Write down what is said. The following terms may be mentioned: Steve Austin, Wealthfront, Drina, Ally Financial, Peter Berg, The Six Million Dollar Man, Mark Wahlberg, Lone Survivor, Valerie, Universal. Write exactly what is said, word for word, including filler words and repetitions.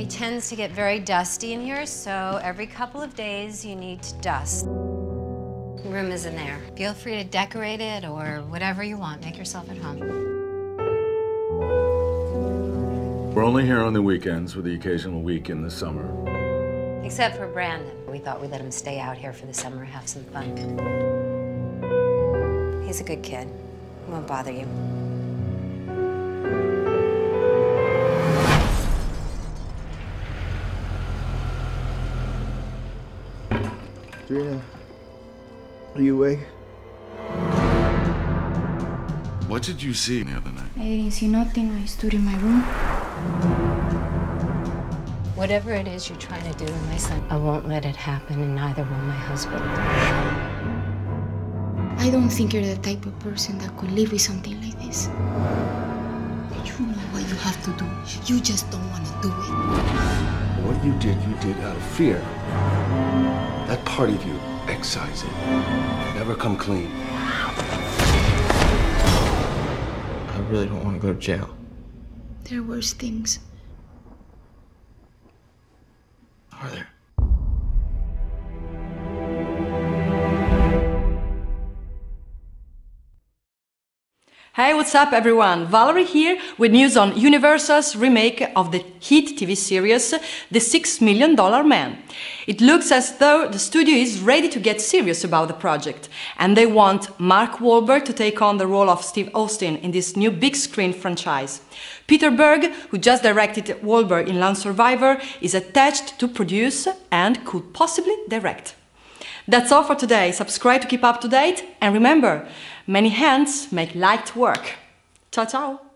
It tends to get very dusty in here, so every couple of days you need to dust. Room is in there. Feel free to decorate it or whatever you want. Make yourself at home. We're only here on the weekends with the occasional week in the summer. Except for Brandon. We thought we'd let him stay out here for the summer, have some fun. He's a good kid. He won't bother you. Drina, are you awake? What did you see the other night? I didn't see nothing. I stood in my room. Whatever it is you're trying to do to my son, I won't let it happen, and neither will my husband. I don't think you're the type of person that could live with something like this. You know what you have to do. You just don't want to do it. What you did, you did out of fear. That part of you, excise it. Never come clean. I really don't want to go to jail. There are worse things. Are there? Hey, what's up everyone? Valerie here with news on Universal's remake of the hit T V series The Six Million Dollar Man. It looks as though the studio is ready to get serious about the project, and they want Mark Wahlberg to take on the role of Steve Austin in this new big screen franchise. Peter Berg, who just directed Wahlberg in Lone Survivor, is attached to produce and could possibly direct. That's all for today. Subscribe to keep up to date, and remember, many hands make light work. Ciao ciao!